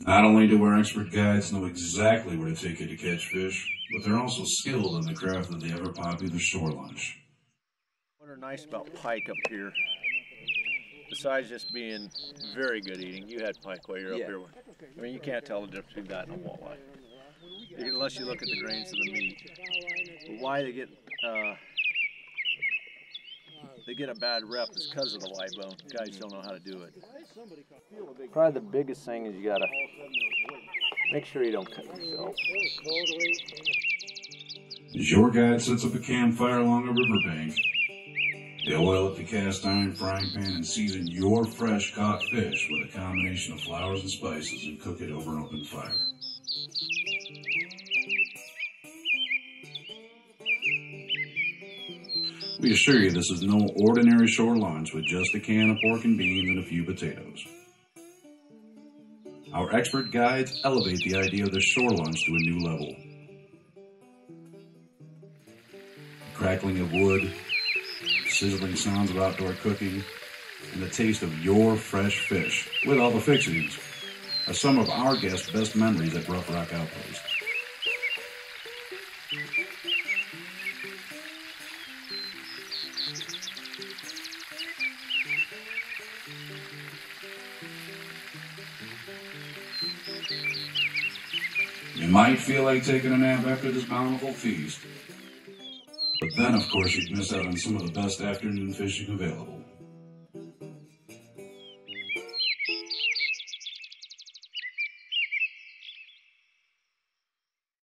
Not only do our expert guides know exactly where to take you to catch fish, but they're also skilled in the craft of the ever-popular shore lunch. What are nice about pike up here, besides just being very good eating, you had pike while you were up here. I mean, you can't tell the difference between that and a walleye, unless you look at the grains of the meat. But why they get a bad rep is because of the live bone. Guys don't know how to do it. Probably the biggest thing is you gotta make sure you don't cut yourself. As your guide sets up a campfire along a riverbank, they'll oil up the cast iron frying pan and season your fresh caught fish with a combination of flowers and spices and cook it over an open fire. We assure you this is no ordinary shore lunch with just a can of pork and beans and a few potatoes. Our expert guides elevate the idea of the shore lunch to a new level. The crackling of wood, the sizzling sounds of outdoor cooking, and the taste of your fresh fish, with all the fixings, are some of our guests' best memories at Rough Rock Outpost. You might feel like taking a nap after this bountiful feast, but then of course you'd miss out on some of the best afternoon fishing available.